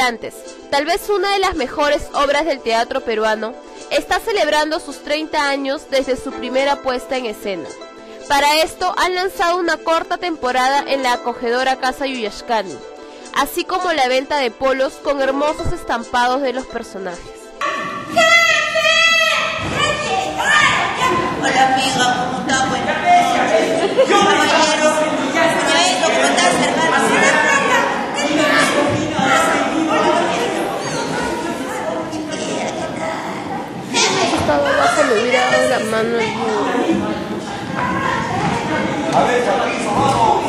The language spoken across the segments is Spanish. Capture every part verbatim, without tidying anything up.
ambulantes, tal vez una de las mejores obras del teatro peruano, está celebrando sus treinta años desde su primera puesta en escena. Para esto han lanzado una corta temporada en la acogedora Casa Yuyachkani, así como la venta de polos con hermosos estampados de los personajes. Hola amiga, ¿cómo estás? Buenas noches. Yo me quiero. ¿Cómo estás, hermano? ¿Qué tal? ¿Qué tal? Se le hubiera dado la mano al burro. A ver, chapito, vamos.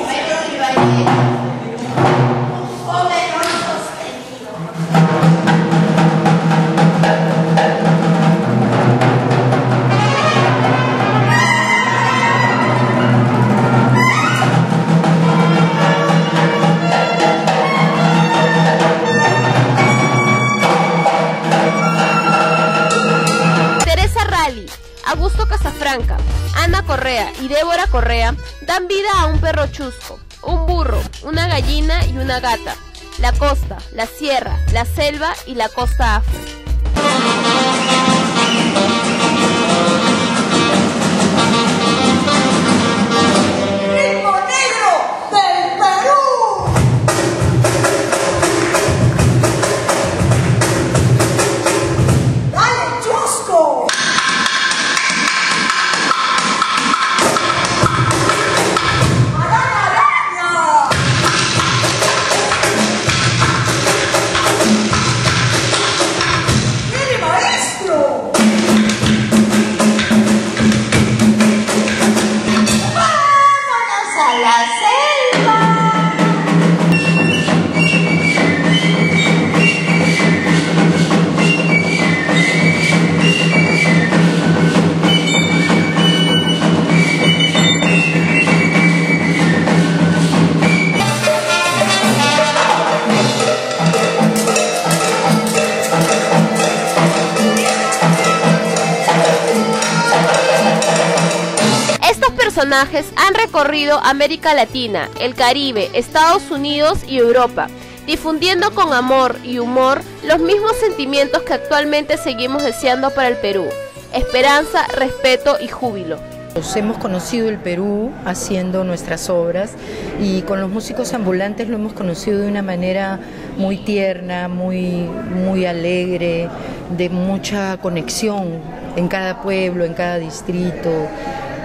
Augusto Casafranca, Ana Correa y Débora Correa dan vida a un perro chusco, un burro, una gallina y una gata. La costa, la sierra, la selva y la costa afro. Personajes han recorrido América Latina, el Caribe, Estados Unidos y Europa, difundiendo con amor y humor los mismos sentimientos que actualmente seguimos deseando para el Perú: esperanza, respeto y júbilo. Nos hemos conocido el Perú haciendo nuestras obras y con los músicos ambulantes lo hemos conocido de una manera muy tierna, muy, muy alegre, de mucha conexión en cada pueblo, en cada distrito,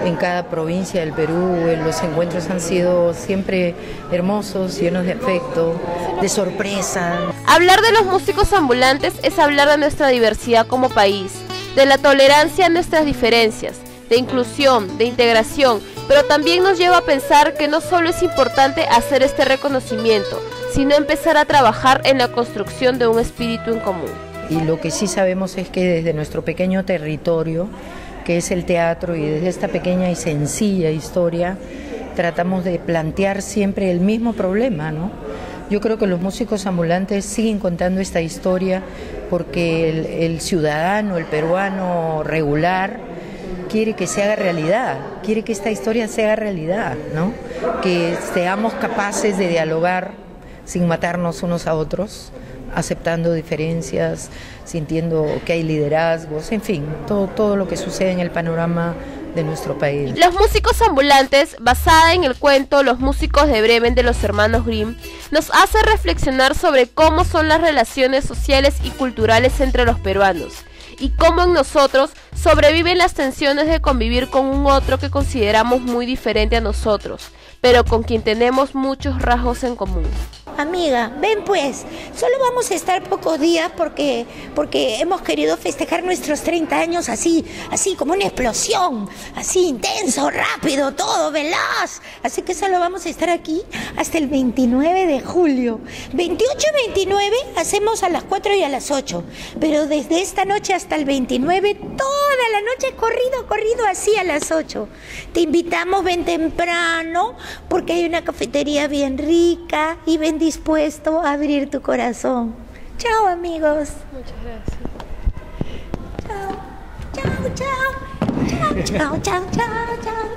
en cada provincia del Perú. Los encuentros han sido siempre hermosos, llenos de afecto, de sorpresa. Hablar de los músicos ambulantes es hablar de nuestra diversidad como país, de la tolerancia a nuestras diferencias, de inclusión, de integración, pero también nos lleva a pensar que no solo es importante hacer este reconocimiento, sino empezar a trabajar en la construcción de un espíritu en común. Y lo que sí sabemos es que desde nuestro pequeño territorio, que es el teatro, y desde esta pequeña y sencilla historia tratamos de plantear siempre el mismo problema, ¿no? Yo creo que los músicos ambulantes siguen contando esta historia porque el, el ciudadano, el peruano regular, quiere que se haga realidad, quiere que esta historia se haga realidad, ¿no? Que seamos capaces de dialogar sin matarnos unos a otros, aceptando diferencias, sintiendo que hay liderazgos, en fin, todo, todo lo que sucede en el panorama de nuestro país. Los músicos ambulantes, basada en el cuento Los músicos de Bremen de los hermanos Grimm, nos hace reflexionar sobre cómo son las relaciones sociales y culturales entre los peruanos y cómo en nosotros sobreviven las tensiones de convivir con un otro que consideramos muy diferente a nosotros, pero con quien tenemos muchos rasgos en común. Amiga, ven pues, solo vamos a estar pocos días porque, porque hemos querido festejar nuestros treinta años así, así como una explosión, así intenso, rápido, todo, veloz. Así que solo vamos a estar aquí hasta el veintinueve de julio. veintiocho y veintinueve hacemos a las cuatro y a las ocho, pero desde esta noche hasta el veintinueve, toda la noche corrido, corrido así a las ocho. Te invitamos, ven temprano porque hay una cafetería bien rica y ven dispuesto a abrir tu corazón. Chao, amigos. Muchas gracias. Chao, chao, chao, chao, chao, chao, chao, chao.